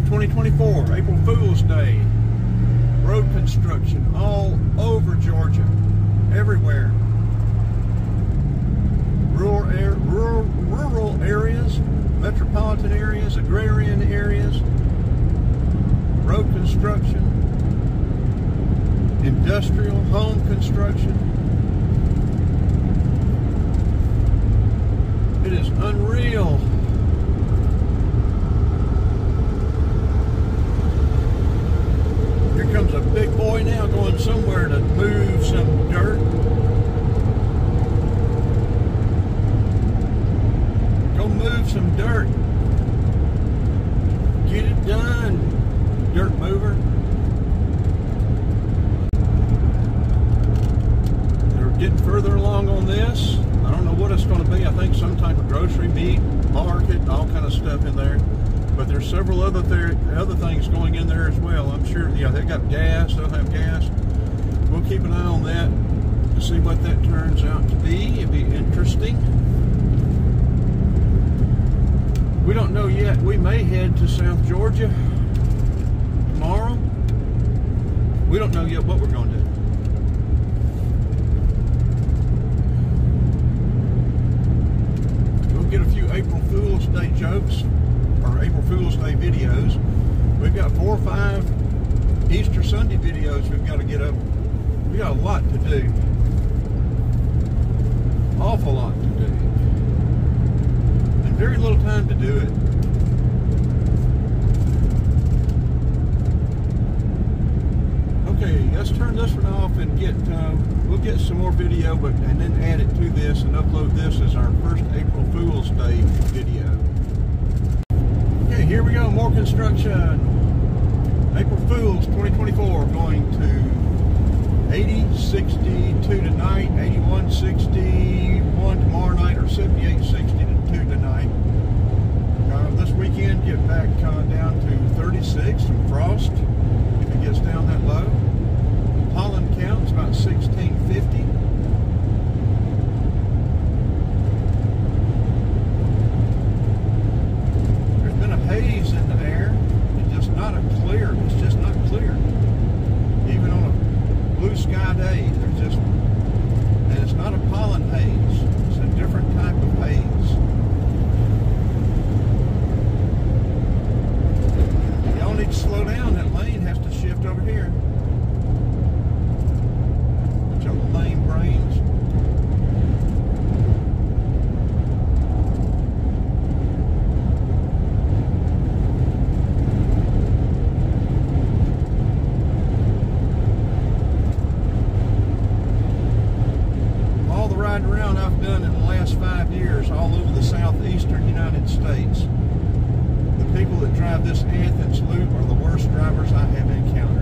1st, 2024, April Fool's Day. Road construction all over Georgia, everywhere. Rural areas, metropolitan areas, agrarian areas, road construction, industrial, home construction. It is unreal. Here comes a big boy now going somewhere to move some dirt. Go move some dirt. Get it done, dirt mover. They're getting further along on this. I don't know what it's going to be. I think some type of grocery, meat, market, all kind of stuff in there. But there's several other things going in there as well. I'm sure, yeah, they got gas, they'll have gas. We'll keep an eye on that to see what that turns out to be. It'll be interesting. We don't know yet. We may head to South Georgia tomorrow. We don't know yet what we're going to do. We'll get a few April Fool's Day jokes. Or April Fool's Day videos. We've got 4 or 5 Easter Sunday videos we've got to get up. We've got a lot to do. Awful lot to do. And very little time to do it. Okay, let's turn this one off and we'll get some more video and then add it to this and upload this as our first April Fool's Day video. Here we go, more construction. April Fools 2024, going to 80-62 tonight, 81-61 tomorrow night, or 78-62 tonight. This weekend, get back down to 36, some frost, if it gets down that low. Pollen count's about 1650. Haze in the air. It's just not clear. It's just not clear. Even on a blue sky day, there's just, and it's not a pollen haze. It's a different type of haze. Y'all need to slow down. That lane has to shift over here. Bunch of lane brains. Around I've done in the last 5 years all over the southeastern United States. The people that drive this Athens loop are the worst drivers I have encountered.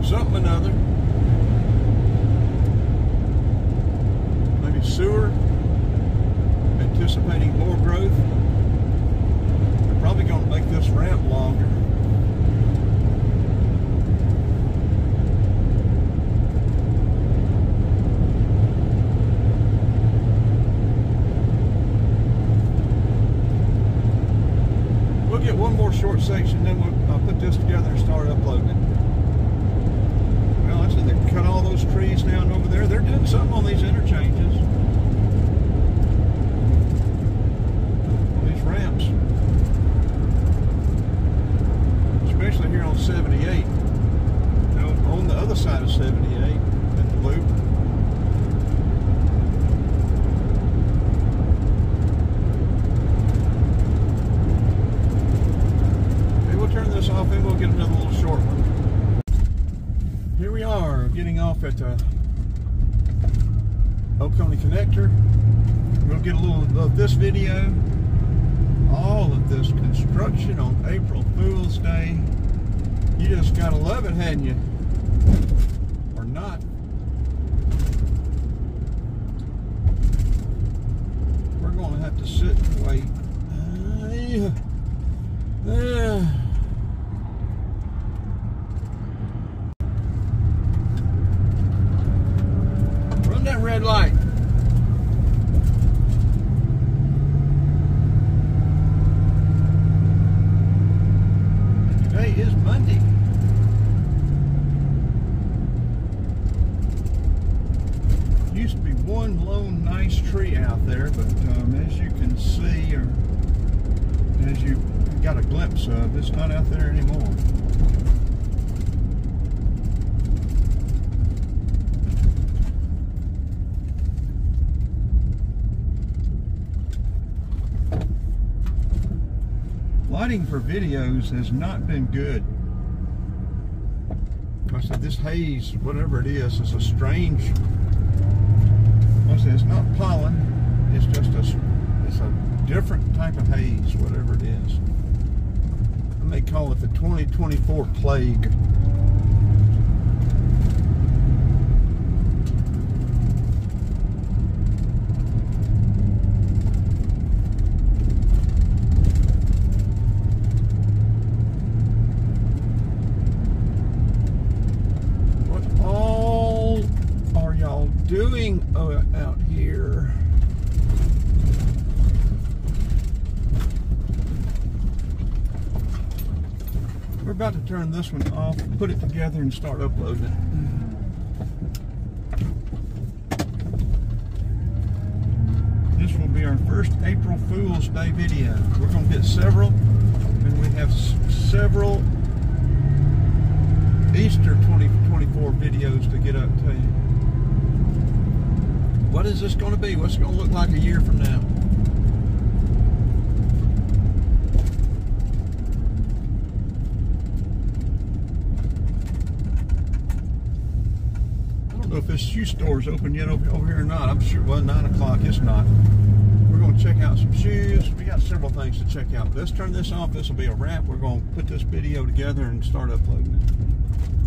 Something another. one more short section, then we'll put this together and start uploading it. Well, I said they cut all those trees down over there. They're doing something on these interchanges, on these ramps, especially here on 78. Now, on the other side of 78 in the loop. Off and we'll get another little short one. Here we are, getting off at the Oconee Connector. We'll get a little of this video. All of this construction on April Fool's Day. You just gotta love it, hadn't you? Or not. We're gonna have to sit and wait. Red light. Today is Monday. Used to be one lone nice tree out there, but as you can see, or as you got a glimpse of, it's not out there anymore. Lighting for videos has not been good. I said this haze, whatever it is a strange. I said it's not pollen. It's just it's a different type of haze, whatever it is. I may call it the 2024 plague. Doing out here. We're about to turn this one off, put it together and start uploading it. This will be our first April Fool's Day video. We're going to get several, and we have several Easter 2024 videos to get up to you. What is this going to be? What's it going to look like a year from now? I don't know if this shoe store's open yet over here or not. I'm sure, well, 9 o'clock, it's not. We're going to check out some shoes. We got several things to check out. Let's turn this off. This will be a wrap. We're going to put this video together and start uploading it.